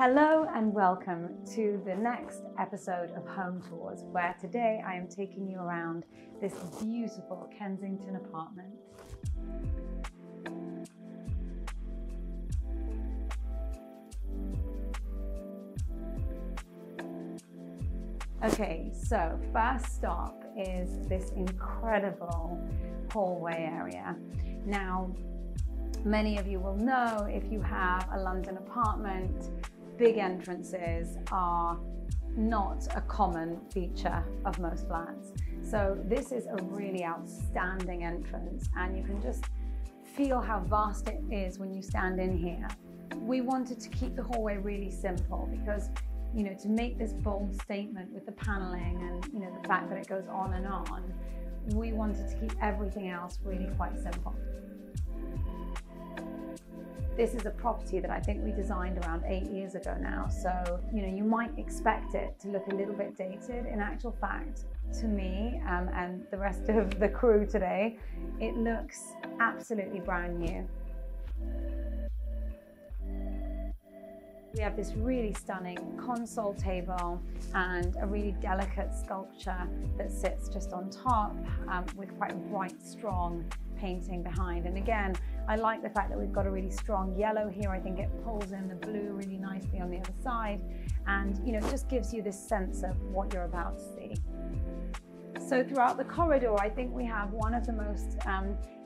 Hello and welcome to the next episode of Home Tours, where today I am taking you around this beautiful Kensington apartment. Okay, so first stop is this incredible hallway area. Now, many of you will know, if you have a London apartment, big entrances are not a common feature of most flats. So this is a really outstanding entrance, and you can just feel how vast it is when you stand in here. We wanted to keep the hallway really simple because, you know, to make this bold statement with the paneling and, you know, the fact that it goes on and on, we wanted to keep everything else really quite simple. This is a property that I think we designed around 8 years ago now, so you know, you might expect it to look a little bit dated. In actual fact, to me and the rest of the crew today, it looks absolutely brand new. We have this really stunning console table and a really delicate sculpture that sits just on top with quite a bright, strong painting behind. And again, I like the fact that we've got a really strong yellow here. I think it pulls in the blue really nicely on the other side, and you know, it just gives you this sense of what you're about to see. So throughout the corridor, I think we have one of the most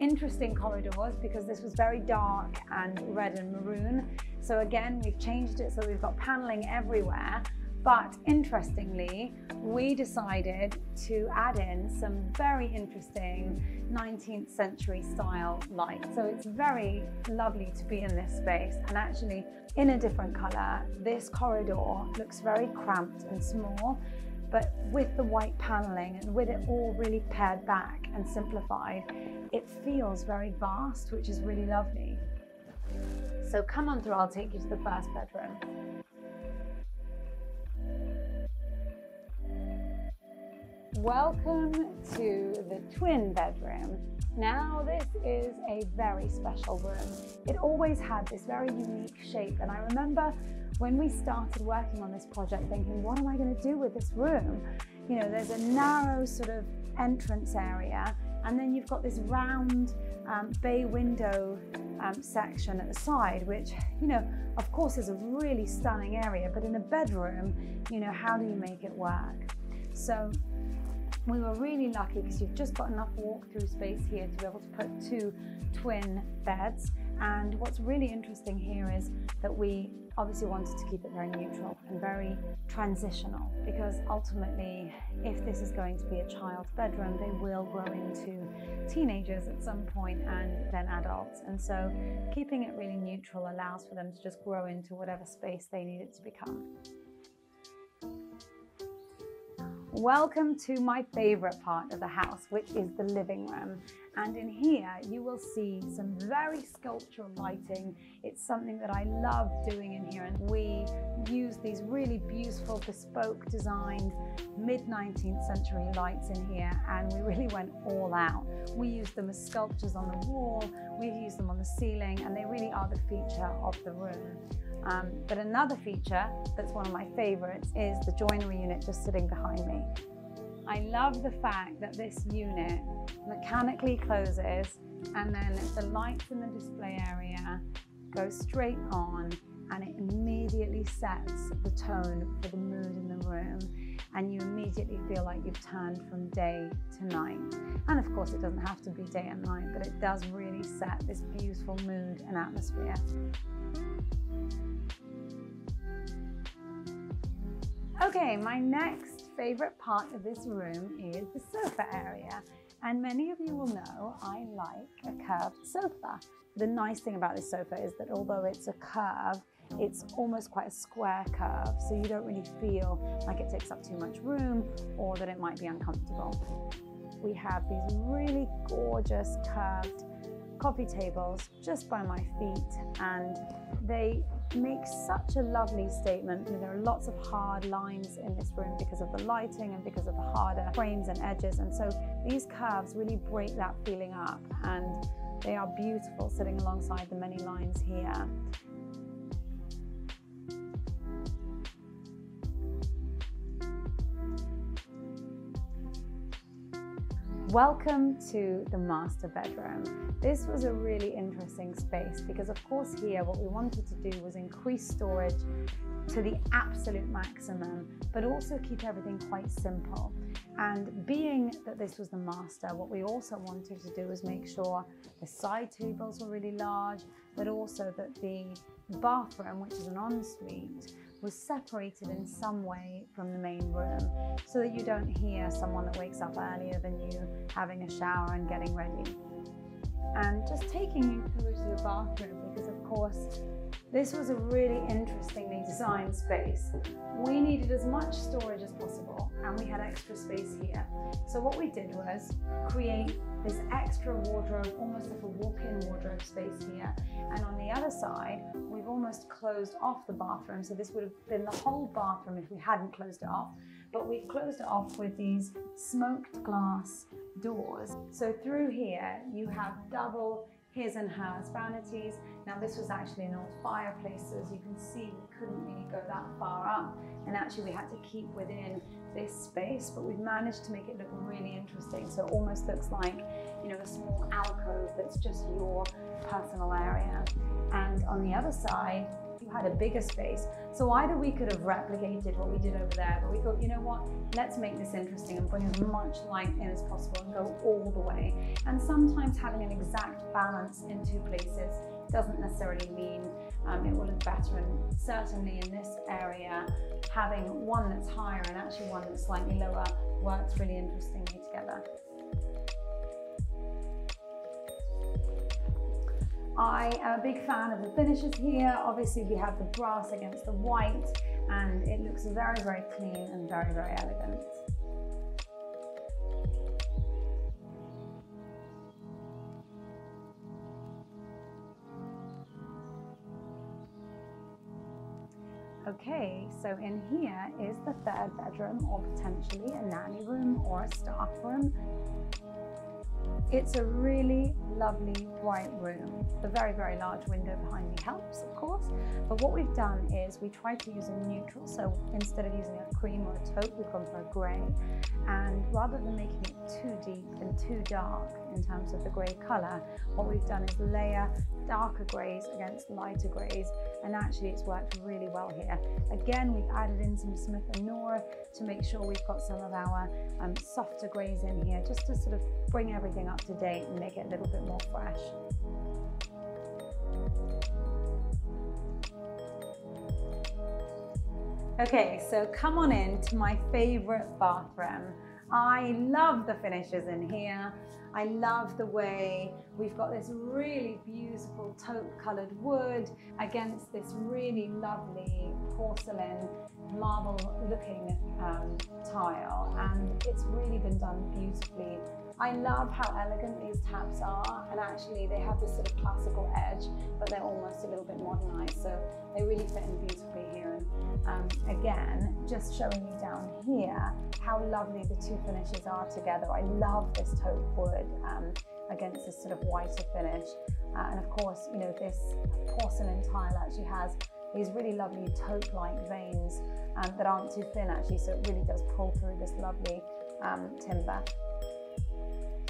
interesting corridors, because this was very dark and red and maroon. So again, we've changed it so we've got paneling everywhere, but interestingly we decided to add in some very interesting 19th century style light. So it's very lovely to be in this space, and actually in a different color. This corridor looks very cramped and small, but with the white paneling and with it all really pared back and simplified, it feels very vast, which is really lovely. So come on through, I'll take you to the first bedroom. Welcome to the twin bedroom. Now, this is a very special room. It always had this very unique shape, and I remember when we started working on this project thinking, what am I going to do with this room? You know, there's a narrow sort of entrance area, and then you've got this round bay window section at the side, which, you know, of course is a really stunning area, but in a bedroom, you know, how do you make it work? So we were really lucky because you've just got enough walk-through space here to be able to put two twin beds. And what's really interesting here is that we obviously wanted to keep it very neutral and very transitional, because ultimately, if this is going to be a child's bedroom, they will grow into teenagers at some point and then adults. And so keeping it really neutral allows for them to just grow into whatever space they need it to become. Welcome to my favorite part of the house, which is the living room. And in here, you will see some very sculptural lighting. It's something that I love doing in here. And we use these really beautiful, bespoke designed mid-19th century lights in here. And we really went all out. We used them as sculptures on the wall. We've used them on the ceiling, and they really are the feature of the room. But another feature that's one of my favorites is the joinery unit just sitting behind me. I love the fact that this unit mechanically closes, and then the lights in the display area go straight on, and it immediately sets the tone for the mood in the room, and you immediately feel like you've turned from day to night. And of course it doesn't have to be day and night, but it does really set this beautiful mood and atmosphere. Okay, my next favorite part of this room is the sofa area. And many of you will know I like a curved sofa. The nice thing about this sofa is that although it's a curve, it's almost quite a square curve, so you don't really feel like it takes up too much room or that it might be uncomfortable. We have these really gorgeous curved coffee tables just by my feet, and they make such a lovely statement. And there are lots of hard lines in this room because of the lighting and because of the harder frames and edges, and so these curves really break that feeling up, and they are beautiful sitting alongside the many lines here. Welcome to the master bedroom. This was a really interesting space because of course here what we wanted to do was increase storage to the absolute maximum, but also keep everything quite simple. And being that this was the master, what we also wanted to do was make sure the side tables were really large, but also that the bathroom, which is an ensuite, was separated in some way from the main room so that you don't hear someone that wakes up earlier than you having a shower and getting ready. And just taking you through to the bathroom, because of course this was a really interestingly designed space. We needed as much storage as possible and we had extra space here. So what we did was create this extra wardrobe, almost like a walk-in wardrobe space here. And on the other side, we've almost closed off the bathroom. So this would have been the whole bathroom if we hadn't closed it off. But we've closed it off with these smoked glass doors. So through here, you have double his and hers vanities. Now this was actually an old fireplace, so as you can see, we couldn't really go that far up. And actually we had to keep within this space, but we've managed to make it look really interesting. So it almost looks like, you know, a small alcove that's just your personal area. And on the other side, you had a bigger space. So either we could have replicated what we did over there, but we thought, you know what, let's make this interesting and bring as much light in as possible and go all the way. And sometimes having an exact balance in two places doesn't necessarily mean it will look better. And certainly in this area, having one that's higher and actually one that's slightly lower works really interestingly together. I am a big fan of the finishes here. Obviously we have the brass against the white and it looks very, very clean and very, very elegant. Okay, so in here is the third bedroom, or potentially a nanny room or a staff room. It's a really lovely bright room. The very, very large window behind me helps, of course. But what we've done is we tried to use a neutral. So instead of using a cream or a taupe, we've gone for a grey. And rather than making it too deep and too dark in terms of the grey colour, what we've done is layer darker greys against lighter greys. And actually it's worked really well here. Again, we've added in some Smith & Nora to make sure we've got some of our softer greys in here, just to sort of bring everything up to date and make it a little bit more fresh. Okay, so come on in to my favorite bathroom. I love the finishes in here. I love the way we've got this really beautiful taupe colored wood against this really lovely porcelain marble looking tile, and it's really been done beautifully. I love how elegant these taps are, and actually they have this sort of classical edge, but they're almost a little bit modernized, so they really fit in beautifully here. And again, just showing you down here how lovely the two finishes are together. I love this taupe wood against this sort of whiter finish, and of course, you know, this porcelain tile actually has these really lovely taupe-like veins that aren't too thin actually, so it really does pull through this lovely timber.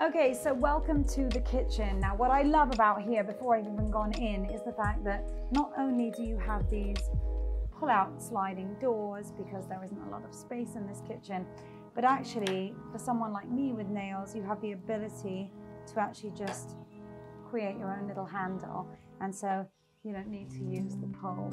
Okay, so welcome to the kitchen. Now what I love about here, before I've even gone in, is the fact that not only do you have these pull-out sliding doors because there isn't a lot of space in this kitchen, but actually for someone like me with nails, you have the ability to actually just create your own little handle. And so you don't need to use the pole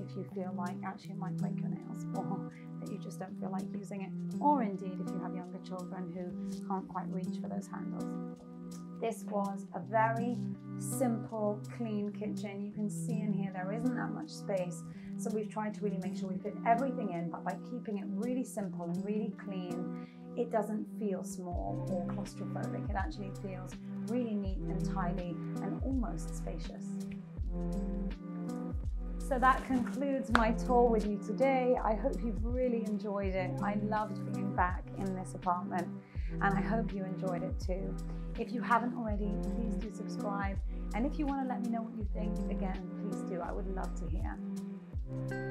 if you feel like actually it might break your nails, or that you just don't feel like using it, or indeed if you have younger children who can't quite reach for those handles. This was a very simple, clean kitchen. You can see in here there isn't that much space, so we've tried to really make sure we fit everything in, but by keeping it really simple and really clean, it doesn't feel small or claustrophobic. It actually feels really neat and tidy and almost spacious. So that concludes my tour with you today. I hope you've really enjoyed it. I loved being back in this apartment and I hope you enjoyed it too. If you haven't already, please do subscribe. And if you want to let me know what you think, again, please do. I would love to hear.